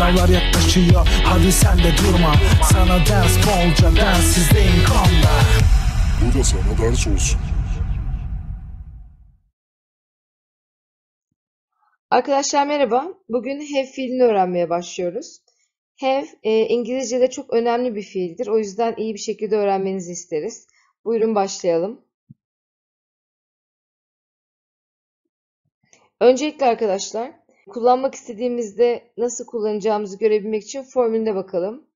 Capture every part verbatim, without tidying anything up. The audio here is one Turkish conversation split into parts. Sınavlar yaklaşıyor, hadi sen de durma. Sana ders bolca, dersizdeyim kanla. Bu da sana ders olsun. Arkadaşlar merhaba. Bugün have fiilini öğrenmeye başlıyoruz. Have e, İngilizce'de çok önemli bir fiildir. O yüzden iyi bir şekilde öğrenmenizi isteriz. Buyurun başlayalım. Öncelikle arkadaşlar kullanmak istediğimizde nasıl kullanacağımızı görebilmek için formülüne bakalım.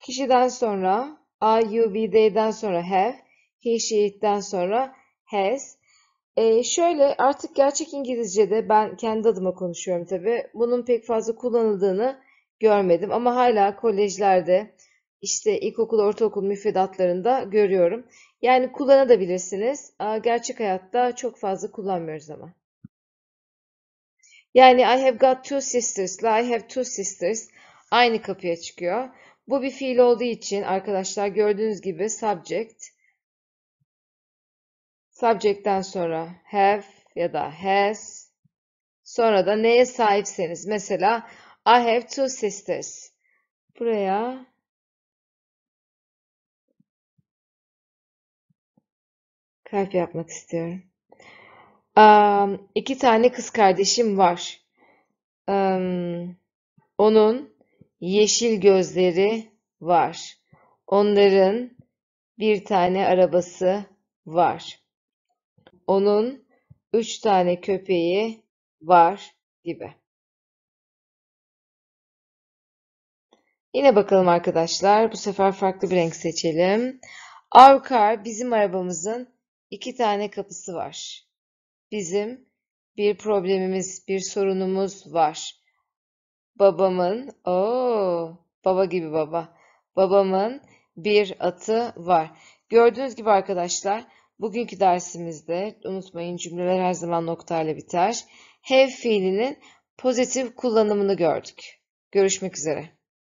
Kişiden sonra I, you, we, they'den sonra have, he, she, it'den sonra has. Ee, şöyle artık gerçek İngilizce'de ben kendi adıma konuşuyorum tabii. Bunun pek fazla kullanıldığını görmedim ama hala kolejlerde işte ilkokul, ortaokul müfredatlarında görüyorum. Yani kullanabilirsiniz. Gerçek hayatta çok fazla kullanmıyoruz ama. Yani I have got two sisters ile I have two sisters aynı kapıya çıkıyor. Bu bir fiil olduğu için arkadaşlar gördüğünüz gibi subject. Subject'ten sonra have ya da has. Sonra da neye sahipseniz. Mesela I have two sisters. Buraya kalp yapmak istiyorum. Um, iki tane kız kardeşim var. Um, onun yeşil gözleri var. Onların bir tane arabası var. Onun üç tane köpeği var gibi. Yine bakalım arkadaşlar. Bu sefer farklı bir renk seçelim. Our car, bizim arabamızın iki tane kapısı var. Bizim bir problemimiz, bir sorunumuz var. Babamın, ooo, baba gibi baba. Babamın bir atı var. Gördüğünüz gibi arkadaşlar, bugünkü dersimizde, unutmayın cümleler her zaman noktayla biter. Have fiilinin pozitif kullanımını gördük. Görüşmek üzere.